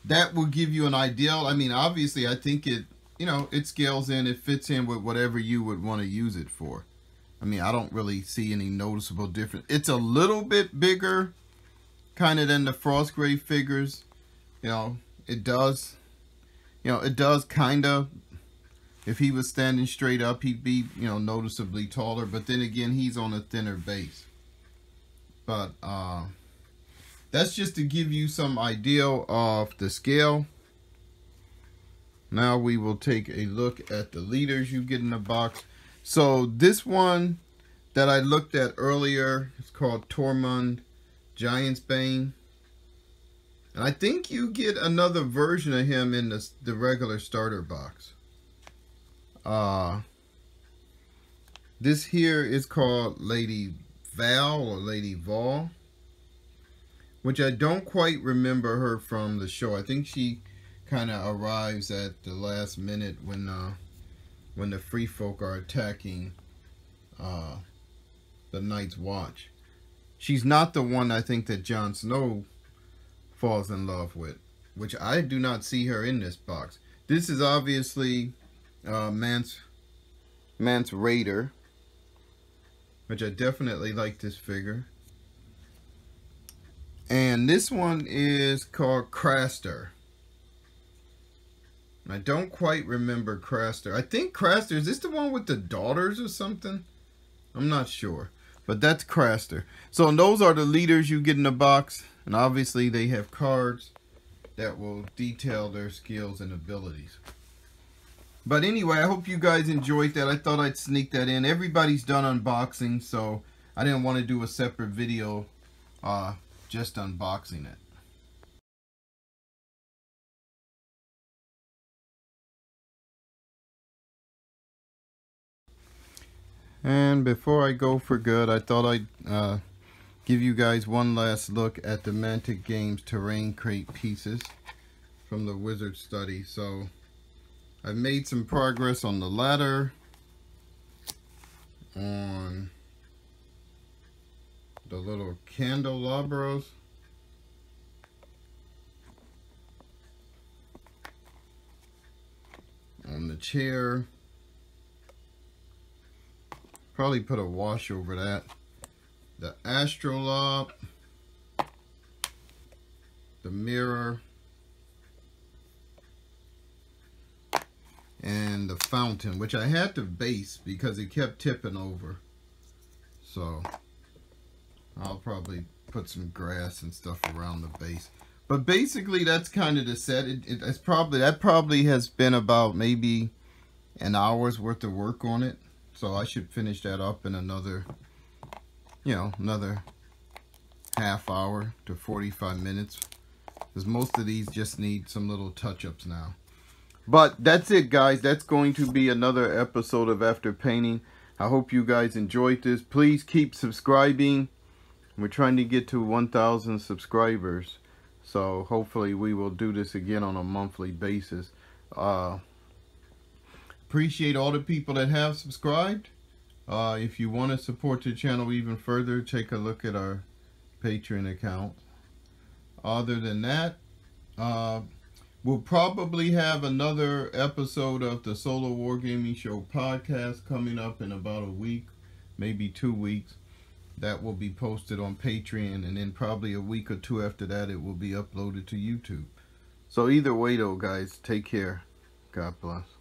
that will give you an idea. I mean, obviously, I think it, you know, it scales in, it fits in with whatever you would want to use it for. I mean, I don't really see any noticeable difference. It's a little bit bigger, kind of, than the Frostgrave figures. You know, it does kind of, if he was standing straight up, he'd be, you know, noticeably taller. But then again, he's on a thinner base. But that's just to give you some idea of the scale. Now we will take a look at the leaders you get in the box. So this one that I looked at earlier is called Tormund Giantsbane. And I think you get another version of him in the regular starter box. This here is called Lady Val, or Lady Val, which I don't quite remember her from the show. I think she kind of arrives at the last minute when the Free Folk are attacking the Night's Watch. She's not the one, I think, that Jon Snow falls in love with, which I do not see her in this box. This is obviously Mance Rayder, which I definitely like this figure. And this one is called Craster. I don't quite remember Craster. I think Craster, is this the one with the daughters or something? I'm not sure, but that's Craster. So those are the leaders you get in the box. And obviously they have cards that will detail their skills and abilities. But anyway, I hope you guys enjoyed that. I thought I'd sneak that in. Everybody's done unboxing, so I didn't want to do a separate video just unboxing it. And before I go for good, I thought I'd give you guys one last look at the Mantic Games Terrain Crate pieces from the Wizard Study. So I've made some progress on the ladder, on the little candelabros, on the chair. Probably put a wash over that. The astrolabe, the mirror, and the fountain, which I had to base because it kept tipping over. So I'll probably put some grass and stuff around the base. But basically, that's kind of the set. It's probably, that probably has been about maybe an hour's worth of work on it. So I should finish that up in another, you know, another half hour to 45 minutes. Because most of these just need some little touch-ups now. But that's it, guys. That's going to be another episode of After Painting. I hope you guys enjoyed this. Please keep subscribing. We're trying to get to 1,000 subscribers. So hopefully we will do this again on a monthly basis. Appreciate all the people that have subscribed. If you want to support the channel even further, take a look at our Patreon account. Other than that, we'll probably have another episode of the Solo Wargaming Show podcast coming up in about a week, maybe 2 weeks. That will be posted on Patreon, and then probably a week or two after that, it will be uploaded to YouTube. So either way, though, guys, take care. God bless.